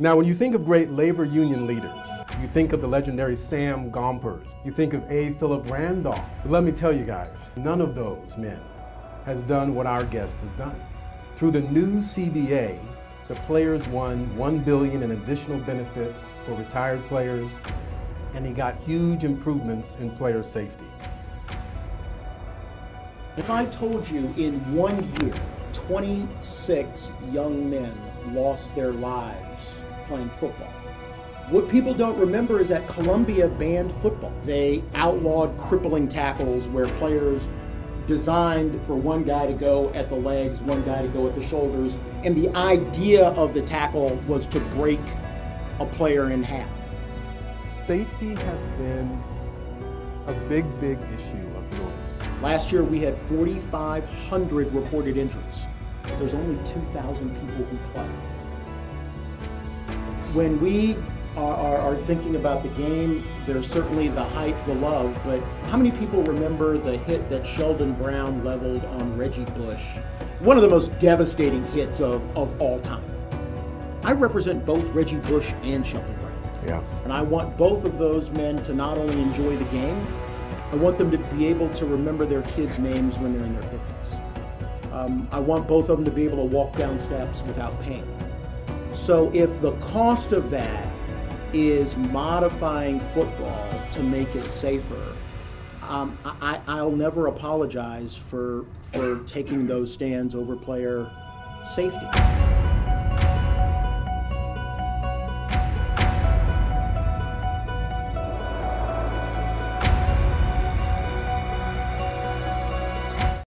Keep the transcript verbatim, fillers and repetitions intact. Now, when you think of great labor union leaders, you think of the legendary Sam Gompers, you think of A. Philip Randolph. But let me tell you guys, none of those men has done what our guest has done. Through the new C B A, the players won one billion dollars in additional benefits for retired players, and he got huge improvements in player safety. If I told you in one year, twenty-six young men lost their lives playing football. What people don't remember is that Columbia banned football. They outlawed crippling tackles where players designed for one guy to go at the legs, one guy to go at the shoulders, and the idea of the tackle was to break a player in half. Safety has been a big, big issue of yours. Last year we had forty-five hundred reported injuries. There's only two thousand people who play. When we are, are, are thinking about the game, there's certainly the hype, the love, but how many people remember the hit that Sheldon Brown leveled on Reggie Bush? One of the most devastating hits of, of all time. I represent both Reggie Bush and Sheldon Brown. Yeah. And I want both of those men to not only enjoy the game, I want them to be able to remember their kids' names when they're in their fifties. Um, I want both of them to be able to walk down steps without pain. So if the cost of that is modifying football to make it safer, um, I, I'll never apologize for, for taking those stands over player safety.